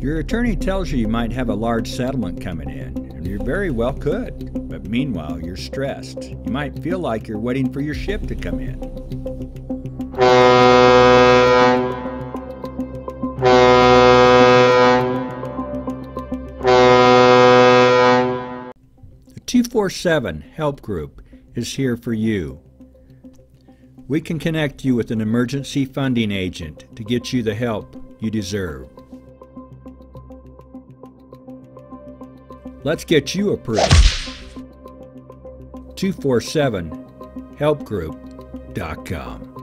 Your attorney tells you might have a large settlement coming in, and you very well could, but meanwhile you're stressed. You might feel like you're waiting for your ship to come in. The 247 Help Group is here for you. We can connect you with an emergency funding agent to get you the help you deserve. Let's get you approved. 247helpgroup.com